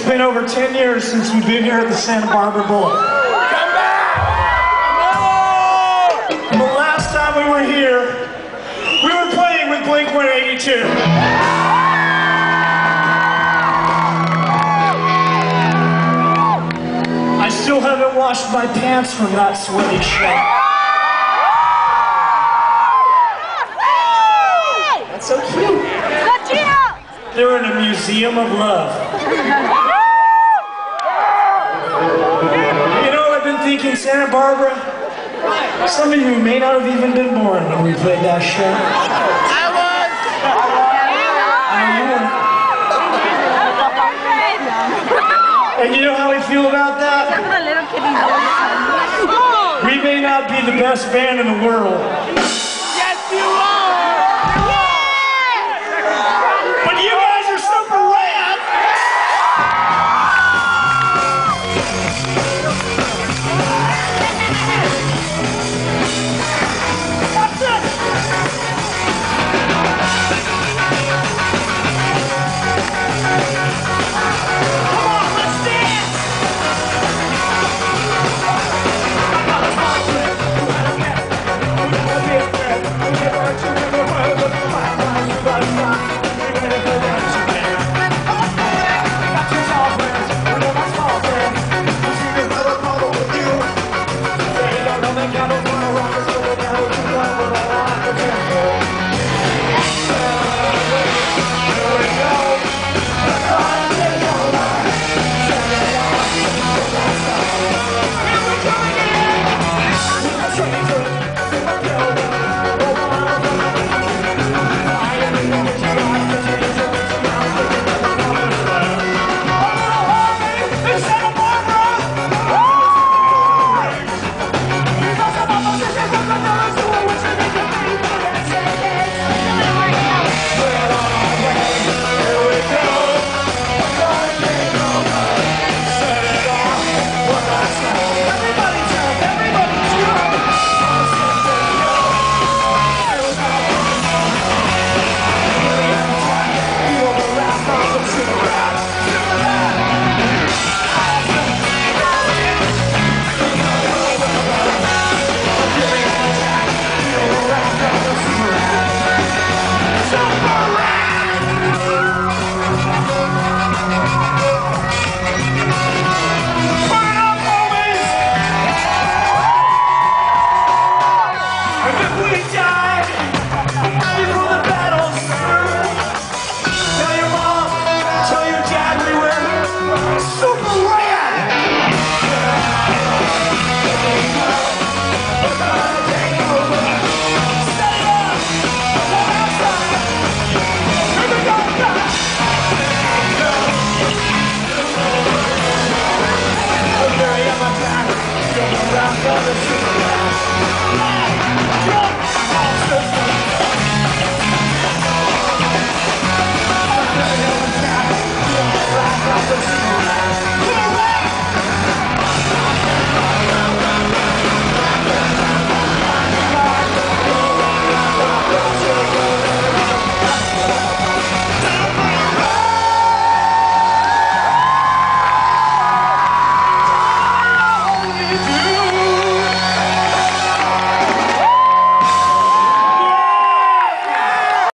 It's been over 10 years since we've been here at the Santa Barbara Bowl. Come back! No! The last time we were here, we were playing with Blink-182. I still haven't washed my pants from that sweaty shit. That's so cute. They're in a museum of love. You know what I've been thinking, Santa Barbara? Some of you may not have even been born when we played that show. I was! I mean, and you know how we feel about that? We may not be the best band in the world. Yes, you are!